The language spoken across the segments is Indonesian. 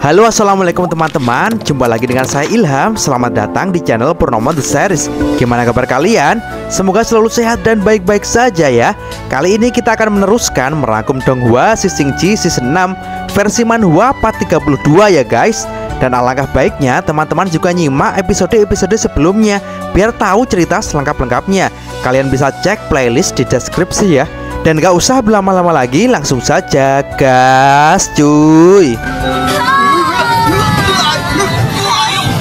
Halo, assalamualaikum teman-teman. Jumpa lagi dengan saya Ilham. Selamat datang di channel Purnomo The Series. Gimana kabar kalian? Semoga selalu sehat dan baik-baik saja ya. Kali ini kita akan meneruskan merangkum Dong Hua Xi Xing Ji Season 6 versi Man Hua Part 32 ya guys. Dan alangkah baiknya teman-teman juga nyimak episode-episode sebelumnya biar tahu cerita selengkap-lengkapnya. Kalian bisa cek playlist di deskripsi ya. Dan gak usah berlama-lama lagi, langsung saja gas cuy.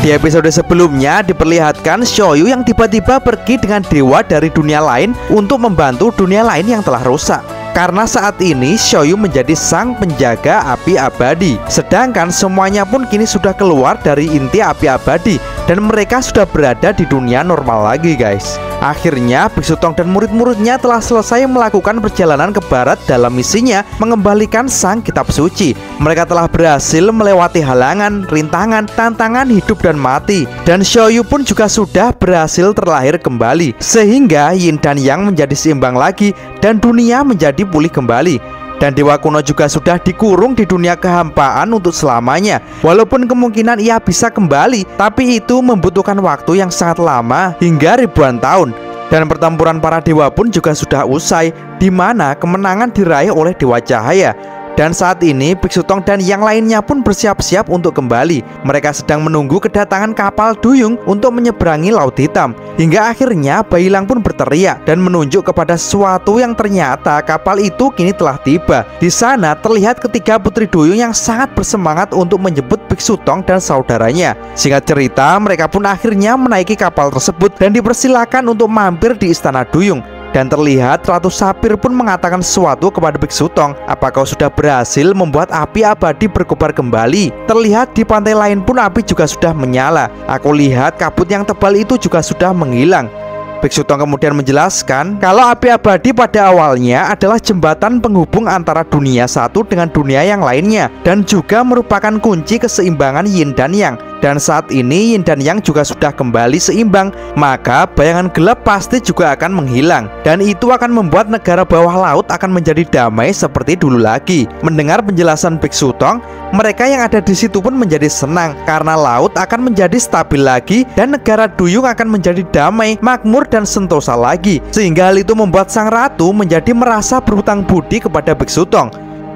Di episode sebelumnya diperlihatkan Shoyu yang tiba-tiba pergi dengan dewa dari dunia lain untuk membantu dunia lain yang telah rusak. Karena saat ini Shoyu menjadi sang penjaga api abadi, sedangkan semuanya pun kini sudah keluar dari inti api abadi dan mereka sudah berada di dunia normal lagi guys. Akhirnya Biksu Tong dan murid-muridnya telah selesai melakukan perjalanan ke barat dalam misinya mengembalikan sang kitab suci. Mereka telah berhasil melewati halangan, rintangan, tantangan hidup dan mati. Dan Shoyu pun juga sudah berhasil terlahir kembali, sehingga Yin dan Yang menjadi seimbang lagi dan dunia menjadi pulih kembali. Dan Dewa Kuno juga sudah dikurung di dunia kehampaan untuk selamanya. Walaupun kemungkinan ia bisa kembali, tapi itu membutuhkan waktu yang sangat lama hingga ribuan tahun. Dan pertempuran para dewa pun juga sudah usai, di mana kemenangan diraih oleh Dewa Cahaya. Dan saat ini Biksu Tong dan yang lainnya pun bersiap-siap untuk kembali. Mereka sedang menunggu kedatangan kapal Duyung untuk menyeberangi Laut Hitam. Hingga akhirnya Bailang pun berteriak dan menunjuk kepada sesuatu yang ternyata kapal itu kini telah tiba. Di sana terlihat ketiga putri Duyung yang sangat bersemangat untuk menjemput Biksu Tong dan saudaranya. Singkat cerita, mereka pun akhirnya menaiki kapal tersebut dan dipersilakan untuk mampir di istana Duyung. Dan terlihat Ratu Sapphire pun mengatakan sesuatu kepada Biksu Tong. Apa kau sudah berhasil membuat api abadi berkobar kembali? Terlihat di pantai lain pun api juga sudah menyala. Aku lihat kabut yang tebal itu juga sudah menghilang. Biksu Tong kemudian menjelaskan kalau api abadi pada awalnya adalah jembatan penghubung antara dunia satu dengan dunia yang lainnya, dan juga merupakan kunci keseimbangan Yin dan Yang. Dan saat ini Yin dan Yang juga sudah kembali seimbang, maka bayangan gelap pasti juga akan menghilang. Dan itu akan membuat negara bawah laut akan menjadi damai seperti dulu lagi. Mendengar penjelasan Biksu Tong, mereka yang ada di situ pun menjadi senang karena laut akan menjadi stabil lagi dan negara Duyung akan menjadi damai, makmur dan sentosa lagi. Sehingga hal itu membuat sang ratu menjadi merasa berhutang budi kepada Biksu Tong.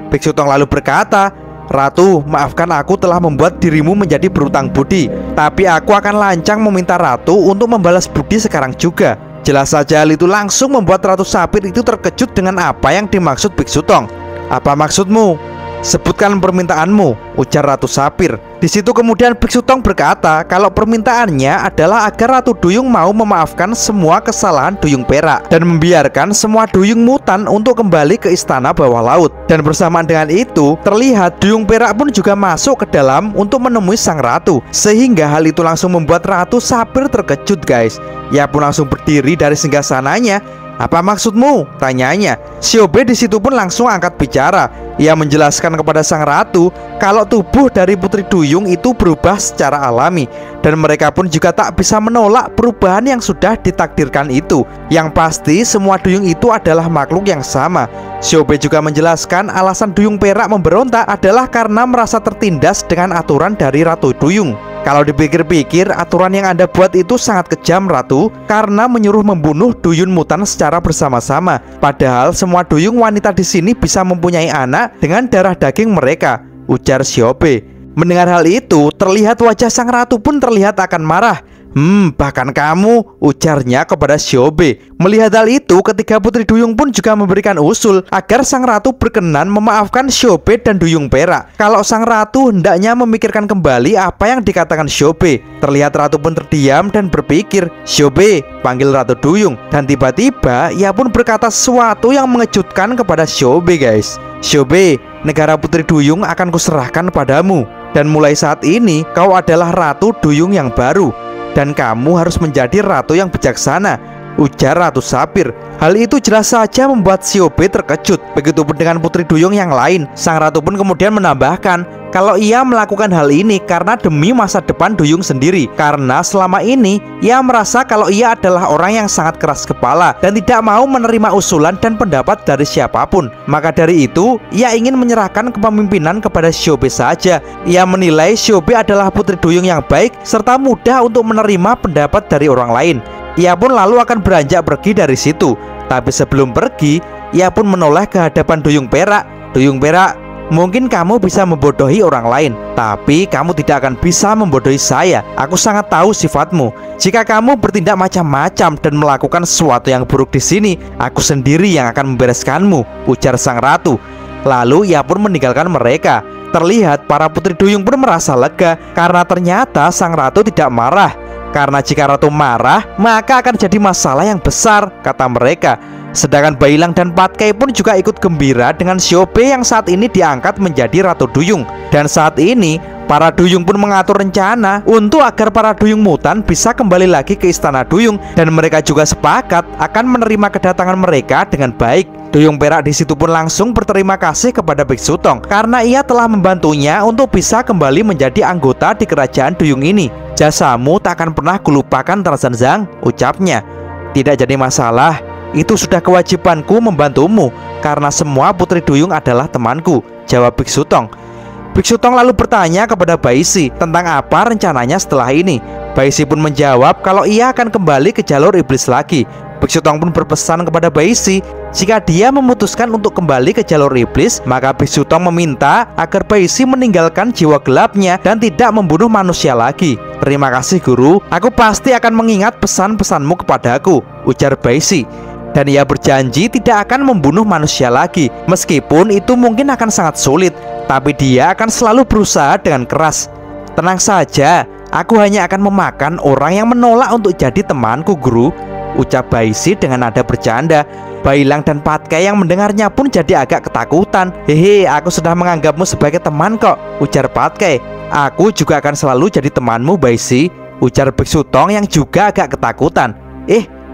Biksu Tong lalu berkata, "Ratu, maafkan aku telah membuat dirimu menjadi berhutang budi, tapi aku akan lancang meminta ratu untuk membalas budi sekarang juga." Jelas saja hal itu langsung membuat Ratu Sapphire itu terkejut dengan apa yang dimaksud Biksu Tong. "Apa maksudmu? Sebutkan permintaanmu," ujar Ratu Sapphire. Di situ kemudian Biksu Tong berkata kalau permintaannya adalah agar Ratu Duyung mau memaafkan semua kesalahan Duyung Perak dan membiarkan semua Duyung Mutan untuk kembali ke istana bawah laut. Dan bersamaan dengan itu terlihat Duyung Perak pun juga masuk ke dalam untuk menemui sang ratu, sehingga hal itu langsung membuat Ratu Sapphire terkejut guys. Ia pun langsung berdiri dari singgasananya. "Apa maksudmu?" tanyanya. Xiobe di situ pun langsung angkat bicara. Ia menjelaskan kepada sang ratu kalau tubuh dari putri Duyung itu berubah secara alami dan mereka pun juga tak bisa menolak perubahan yang sudah ditakdirkan itu. Yang pasti semua Duyung itu adalah makhluk yang sama. Xiobe juga menjelaskan alasan Duyung Perak memberontak adalah karena merasa tertindas dengan aturan dari Ratu Duyung. "Kalau dipikir-pikir, aturan yang Anda buat itu sangat kejam, Ratu, karena menyuruh membunuh Duyung Mutan secara bersama-sama. Padahal semua duyung wanita di sini bisa mempunyai anak dengan darah daging mereka," ujar Xiobe. Mendengar hal itu, terlihat wajah sang ratu pun terlihat akan marah. Bahkan kamu," ujarnya kepada Xiobe. Melihat hal itu, ketiga putri Duyung pun juga memberikan usul agar sang ratu berkenan memaafkan Xiobe dan Duyung Perak. Kalau sang ratu hendaknya memikirkan kembali apa yang dikatakan Xiobe. Terlihat ratu pun terdiam dan berpikir. "Xiobe," panggil Ratu Duyung, dan tiba-tiba ia pun berkata sesuatu yang mengejutkan kepada Xiobe guys. "Xiobe, negara putri Duyung akan kuserahkan padamu. Dan mulai saat ini kau adalah Ratu Duyung yang baru. Dan kamu harus menjadi ratu yang bijaksana," ujar Ratu Sapphire. Hal itu jelas saja membuat Xiobe terkejut. Begitupun dengan putri Duyung yang lain. Sang ratu pun kemudian menambahkan kalau ia melakukan hal ini karena demi masa depan Duyung sendiri. Karena selama ini ia merasa kalau ia adalah orang yang sangat keras kepala dan tidak mau menerima usulan dan pendapat dari siapapun. Maka dari itu ia ingin menyerahkan kepemimpinan kepada Xiobe saja. Ia menilai Xiobe adalah putri Duyung yang baik serta mudah untuk menerima pendapat dari orang lain. Ia pun lalu akan beranjak pergi dari situ. Tapi sebelum pergi ia pun menoleh ke hadapan Duyung Perak. Duyung Perak, mungkin kamu bisa membodohi orang lain, tapi kamu tidak akan bisa membodohi saya. Aku sangat tahu sifatmu. Jika kamu bertindak macam-macam dan melakukan sesuatu yang buruk di sini, aku sendiri yang akan membereskanmu, ujar sang ratu. Lalu ia pun meninggalkan mereka. Terlihat para putri duyung pun merasa lega karena ternyata sang ratu tidak marah. Karena jika ratu marah, maka akan jadi masalah yang besar, kata mereka. Sedangkan Bailang dan Patkai pun juga ikut gembira dengan Xiobe yang saat ini diangkat menjadi Ratu Duyung. Dan saat ini para Duyung pun mengatur rencana untuk agar para Duyung Mutan bisa kembali lagi ke Istana Duyung. Dan mereka juga sepakat akan menerima kedatangan mereka dengan baik. Duyung Perak di situ pun langsung berterima kasih kepada Biksu Tong karena ia telah membantunya untuk bisa kembali menjadi anggota di kerajaan Duyung ini. Jasamu tak akan pernah kulupakan, Tarzan Zhang, ucapnya. Tidak jadi masalah, itu sudah kewajibanku membantumu karena semua putri duyung adalah temanku, jawab Biksu Tong. Biksu Tong lalu bertanya kepada Baishi tentang apa rencananya setelah ini. Baishi pun menjawab kalau ia akan kembali ke jalur iblis lagi. Biksu Tong pun berpesan kepada Baishi jika dia memutuskan untuk kembali ke jalur iblis, maka Biksu Tong meminta agar Baishi meninggalkan jiwa gelapnya dan tidak membunuh manusia lagi. Terima kasih guru, aku pasti akan mengingat pesan-pesanmu kepadaku, ujar Baishi. Dan ia berjanji tidak akan membunuh manusia lagi, meskipun itu mungkin akan sangat sulit, tapi dia akan selalu berusaha dengan keras. Tenang saja, aku hanya akan memakan orang yang menolak untuk jadi temanku guru, ucap Baishi dengan nada bercanda. Bailang dan Patkai yang mendengarnya pun jadi agak ketakutan. Hehe, aku sudah menganggapmu sebagai teman kok, ujar Patkai. Aku juga akan selalu jadi temanmu Baishi, ujar Biksu Tong yang juga agak ketakutan.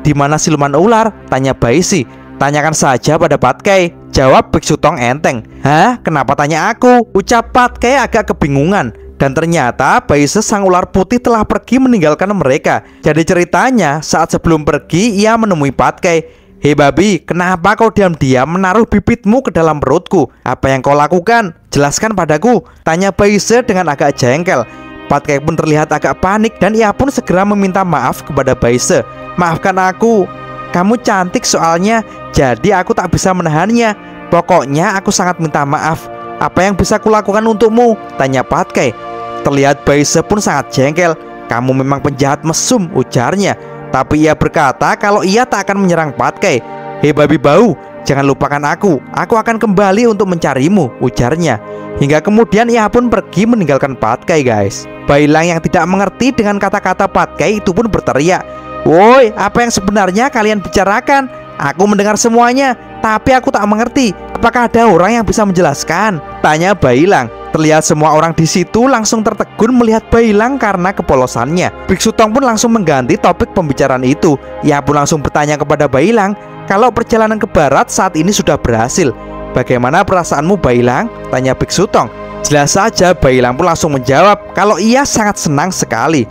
Di mana siluman ular? Tanya Baishi. Tanyakan saja pada Patkai, jawab Biksu Tong enteng. Hah? Kenapa tanya aku? Ucap Patkai agak kebingungan. Dan ternyata Baishi sang ular putih telah pergi meninggalkan mereka. Jadi ceritanya saat sebelum pergi ia menemui Patkai. Hei babi, kenapa kau diam-diam menaruh bibitmu ke dalam perutku? Apa yang kau lakukan? Jelaskan padaku, tanya Baishi dengan agak jengkel. Patkai pun terlihat agak panik dan ia pun segera meminta maaf kepada Baishi. Maafkan aku, kamu cantik soalnya, jadi aku tak bisa menahannya. Pokoknya aku sangat minta maaf. Apa yang bisa kulakukan untukmu? Tanya Patkai. Terlihat Baishi pun sangat jengkel. Kamu memang penjahat mesum, ujarnya. Tapi ia berkata kalau ia tak akan menyerang Patkai. Hei babi bau, jangan lupakan aku akan kembali untuk mencarimu, ujarnya. Hingga kemudian ia pun pergi meninggalkan Patkai guys. Bailang yang tidak mengerti dengan kata-kata Patkai itu pun berteriak, "Woi, apa yang sebenarnya kalian bicarakan? Aku mendengar semuanya, tapi aku tak mengerti. Apakah ada orang yang bisa menjelaskan?" tanya Bailang. Terlihat semua orang di situ langsung tertegun melihat Bailang karena kepolosannya. Biksu Tong pun langsung mengganti topik pembicaraan itu. Ia pun langsung bertanya kepada Bailang kalau perjalanan ke barat saat ini sudah berhasil. Bagaimana perasaanmu Bailang? Tanya Biksu Tong. Jelas saja Bailang pun langsung menjawab kalau ia sangat senang sekali.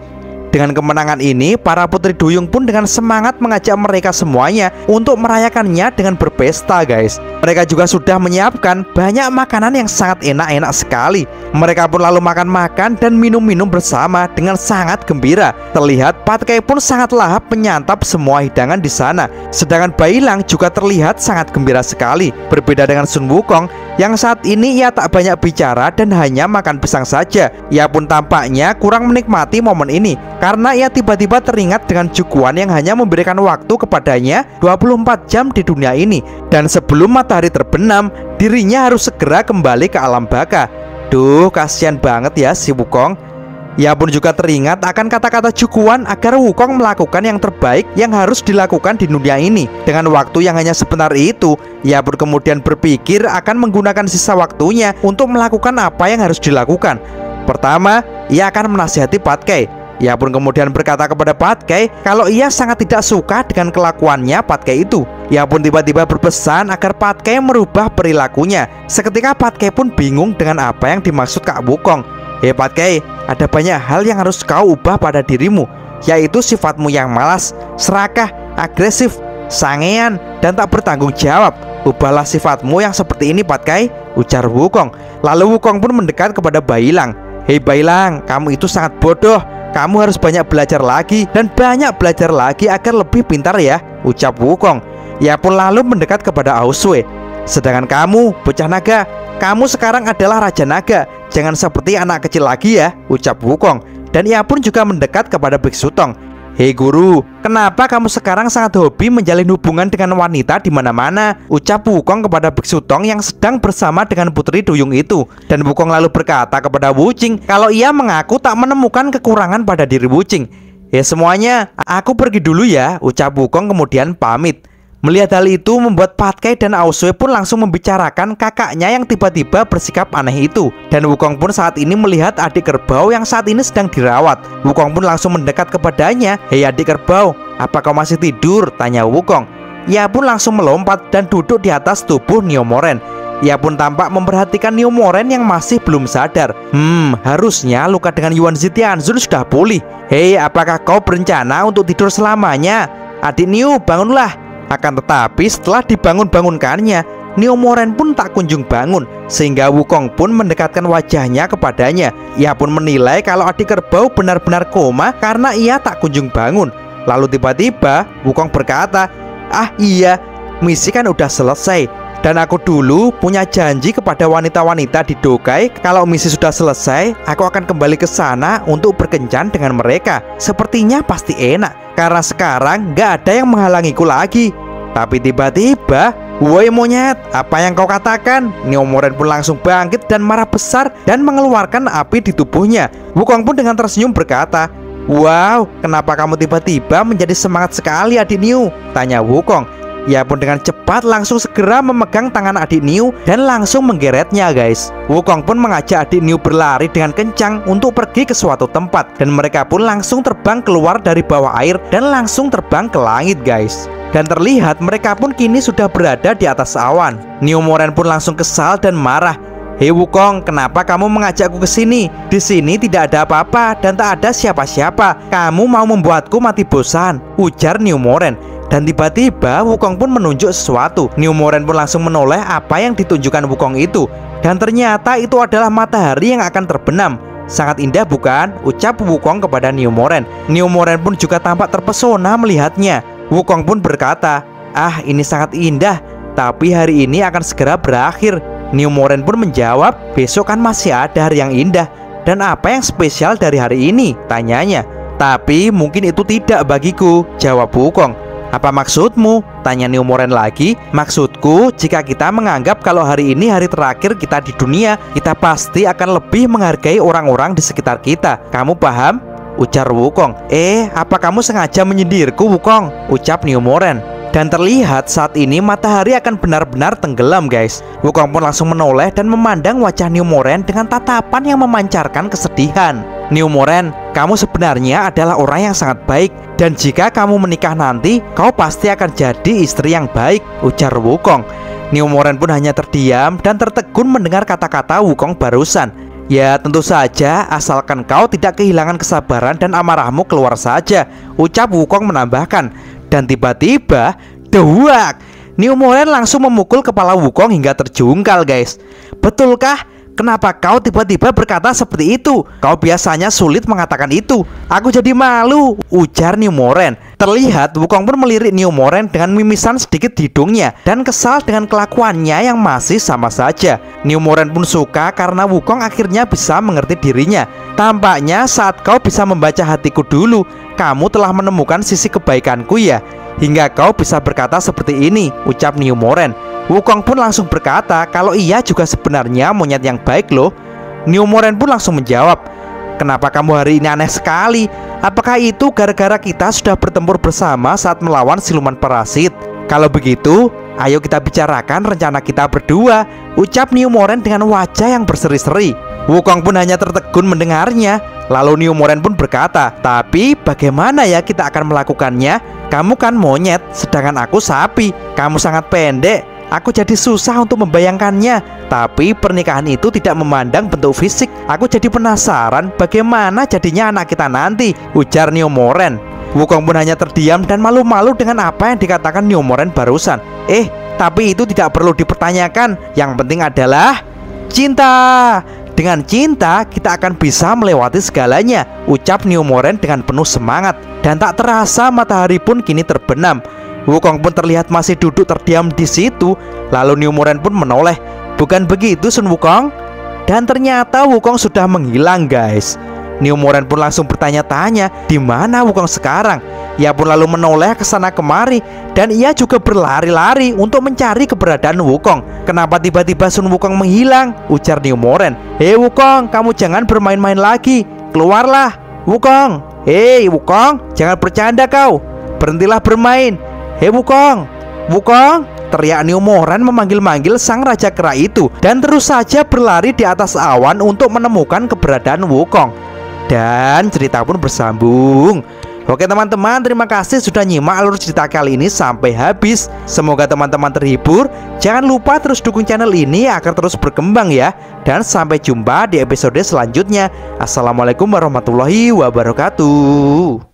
Dengan kemenangan ini para putri duyung pun dengan semangat mengajak mereka semuanya untuk merayakannya dengan berpesta guys. Mereka juga sudah menyiapkan banyak makanan yang sangat enak-enak sekali. Mereka pun lalu makan-makan dan minum-minum bersama dengan sangat gembira. Terlihat Patkai pun sangat lahap menyantap semua hidangan di sana. Sedangkan Bailang juga terlihat sangat gembira sekali. Berbeda dengan Sun Wukong yang saat ini ia tak banyak bicara dan hanya makan pisang saja. Ia pun tampaknya kurang menikmati momen ini karena ia tiba-tiba teringat dengan Jukuan yang hanya memberikan waktu kepadanya 24 jam di dunia ini. Dan sebelum matahari terbenam, dirinya harus segera kembali ke alam baka. Duh, kasihan banget ya si Wukong. Ia pun juga teringat akan kata-kata Jukuan agar Wukong melakukan yang terbaik yang harus dilakukan di dunia ini. Dengan waktu yang hanya sebentar itu, ia pun kemudian berpikir akan menggunakan sisa waktunya untuk melakukan apa yang harus dilakukan. Pertama, ia akan menasihati Patkai. Ia pun kemudian berkata kepada Patkai kalau ia sangat tidak suka dengan kelakuannya Patkai itu. Ia pun tiba-tiba berpesan agar Patkai merubah perilakunya. Seketika Patkai pun bingung dengan apa yang dimaksud Kak Wukong. Hei Patkai, ada banyak hal yang harus kau ubah pada dirimu, yaitu sifatmu yang malas, serakah, agresif, sangean, dan tak bertanggung jawab. Ubahlah sifatmu yang seperti ini Patkai, ujar Wukong. Lalu Wukong pun mendekat kepada Bailang. Hei Bailang, kamu itu sangat bodoh. Kamu harus banyak belajar lagi agar lebih pintar ya, ucap Wukong. Ia pun lalu mendekat kepada Aoswei. Sedangkan kamu, bocah naga, kamu sekarang adalah raja naga. Jangan seperti anak kecil lagi ya, ucap Wukong. Dan ia pun juga mendekat kepada Biksu Tong. Hei guru, kenapa kamu sekarang sangat hobi menjalin hubungan dengan wanita di mana-mana? Ucap Wukong kepada Biksu Tong yang sedang bersama dengan putri duyung itu. Dan Wukong lalu berkata kepada Wucing kalau ia mengaku tak menemukan kekurangan pada diri Wucing. Ya semuanya, aku pergi dulu ya, ucap Wukong kemudian pamit. Melihat hal itu membuat Patkai dan Aoswei pun langsung membicarakan kakaknya yang tiba-tiba bersikap aneh itu. Dan Wukong pun saat ini melihat adik kerbau yang saat ini sedang dirawat. Wukong pun langsung mendekat kepadanya. Hei adik kerbau, apa kau masih tidur? Tanya Wukong. Ia pun langsung melompat dan duduk di atas tubuh Niu Moren. Ia pun tampak memperhatikan Niu Moren yang masih belum sadar. Harusnya luka dengan Yuan Zitian Zun sudah pulih. Hei, apakah kau berencana untuk tidur selamanya? Adik Niu, bangunlah. Akan tetapi setelah dibangun-bangunkannya, Niu Moren pun tak kunjung bangun, sehingga Wukong pun mendekatkan wajahnya kepadanya. Ia pun menilai kalau adik kerbau benar-benar koma karena ia tak kunjung bangun. Lalu tiba-tiba Wukong berkata, "Ah iya, misi kan udah selesai. Dan aku dulu punya janji kepada wanita-wanita di Dokai, kalau misi sudah selesai, aku akan kembali ke sana untuk berkencan dengan mereka. Sepertinya pasti enak." Karena sekarang gak ada yang menghalangiku lagi. Tapi tiba-tiba, woi monyet, apa yang kau katakan? Niu Moren pun langsung bangkit dan marah besar dan mengeluarkan api di tubuhnya. Wukong pun dengan tersenyum berkata, wow, kenapa kamu tiba-tiba menjadi semangat sekali adik Niu? Tanya Wukong. Ia pun dengan cepat langsung segera memegang tangan adik Niu dan langsung menggeretnya guys. Wukong pun mengajak adik Niu berlari dengan kencang untuk pergi ke suatu tempat. Dan mereka pun langsung terbang keluar dari bawah air dan langsung terbang ke langit guys. Dan terlihat mereka pun kini sudah berada di atas awan. Niu Moren pun langsung kesal dan marah. Hei Wukong, kenapa kamu mengajakku ke sini? Di sini tidak ada apa-apa dan tak ada siapa-siapa. Kamu mau membuatku mati bosan, ujar Niu Moren. Dan tiba-tiba Wukong pun menunjuk sesuatu. Niu Moren pun langsung menoleh apa yang ditunjukkan Wukong itu. Dan ternyata itu adalah matahari yang akan terbenam. Sangat indah bukan? Ucap Wukong kepada Niu Moren. Niu Moren pun juga tampak terpesona melihatnya. Wukong pun berkata, ah ini sangat indah, tapi hari ini akan segera berakhir. Niu Moren pun menjawab, besok kan masih ada hari yang indah. Dan apa yang spesial dari hari ini? Tanyanya. Tapi mungkin itu tidak bagiku, jawab Wukong. Apa maksudmu? Tanya Niu Moren lagi. Maksudku, jika kita menganggap kalau hari ini hari terakhir kita di dunia, kita pasti akan lebih menghargai orang-orang di sekitar kita. Kamu paham? Ujar Wukong. Apa kamu sengaja menyindirku Wukong? Ucap Niu Moren. Dan terlihat saat ini matahari akan benar-benar tenggelam guys. Wukong pun langsung menoleh dan memandang wajah Niu Moren dengan tatapan yang memancarkan kesedihan. Niu Moren, kamu sebenarnya adalah orang yang sangat baik. Dan jika kamu menikah nanti, kau pasti akan jadi istri yang baik, ujar Wukong. Niu Moren pun hanya terdiam dan tertegun mendengar kata-kata Wukong barusan. Ya tentu saja, asalkan kau tidak kehilangan kesabaran dan amarahmu keluar saja, ucap Wukong menambahkan. Dan tiba-tiba, duak! Niu Moren langsung memukul kepala Wukong hingga terjungkal guys. Betulkah? Kenapa kau tiba-tiba berkata seperti itu? Kau biasanya sulit mengatakan itu. Aku jadi malu, ujar Niu Moren. Terlihat Wukong pun melirik Niu Moren dengan mimisan sedikit di hidungnya dan kesal dengan kelakuannya yang masih sama saja. Niu Moren pun suka karena Wukong akhirnya bisa mengerti dirinya. Tampaknya saat kau bisa membaca hatiku dulu, kamu telah menemukan sisi kebaikanku ya, hingga kau bisa berkata seperti ini, ucap Niu Moren. Wukong pun langsung berkata kalau ia juga sebenarnya monyet yang baik loh. Niu Moren pun langsung menjawab, kenapa kamu hari ini aneh sekali? Apakah itu gara-gara kita sudah bertempur bersama saat melawan siluman parasit? Kalau begitu, Ayo kita bicarakan rencana kita berdua, ucap Niu Moren dengan wajah yang berseri-seri. Wukong pun hanya tertegun mendengarnya. Lalu Niu Moren pun berkata, "Tapi bagaimana ya kita akan melakukannya? Kamu kan monyet, sedangkan aku sapi. Kamu sangat pendek. Aku jadi susah untuk membayangkannya. Tapi pernikahan itu tidak memandang bentuk fisik. Aku jadi penasaran bagaimana jadinya anak kita nanti," ujar Niu Moren. Wukong pun hanya terdiam dan malu-malu dengan apa yang dikatakan Niu Moren barusan. Tapi itu tidak perlu dipertanyakan. Yang penting adalah cinta. Dengan cinta kita akan bisa melewati segalanya," ucap Niu Moren dengan penuh semangat. Dan tak terasa matahari pun kini terbenam. Wukong pun terlihat masih duduk terdiam di situ. Lalu Niu Moren pun menoleh. "Bukan begitu Sun Wukong?" Dan ternyata Wukong sudah menghilang, guys. Niu Moren pun langsung bertanya-tanya, di mana Wukong sekarang? Ia pun lalu menoleh ke sana kemari, dan ia juga berlari-lari untuk mencari keberadaan Wukong. "Kenapa tiba-tiba Sun Wukong menghilang?" ujar Niu Moren. "Hei Wukong, kamu jangan bermain-main lagi. Keluarlah, Wukong. Hei Wukong, jangan bercanda kau. Berhentilah bermain. Hei Wukong, Wukong!" teriak Niu Moren memanggil-manggil sang raja kera itu, dan terus saja berlari di atas awan untuk menemukan keberadaan Wukong. Dan cerita pun bersambung. Oke teman-teman, terima kasih sudah nyimak alur cerita kali ini sampai habis. Semoga teman-teman terhibur. Jangan lupa terus dukung channel ini agar terus berkembang ya. Dan sampai jumpa di episode selanjutnya. Assalamualaikum warahmatullahi wabarakatuh.